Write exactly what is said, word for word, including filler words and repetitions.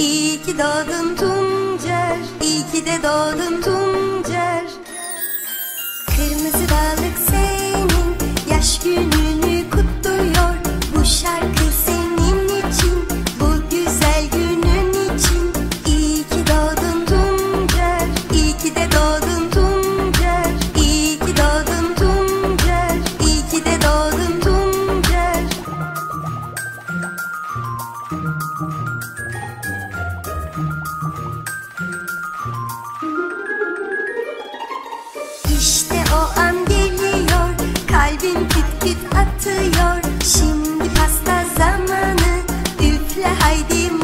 İyi ki doğdun Tuncer, iyi ki de doğdun Tuncer. Kırmızı balık senin yaş gününü kutluyor. Bu şarkı senin için, bu güzel günün için. İyi ki doğdun Tuncer, iyi ki de doğdun Tuncer. İyi ki doğdun Tuncer, iyi ki de doğdun Tuncer. İşte o an geliyor, kalbim küt küt atıyor. Şimdi pasta zamanı, üfle haydi.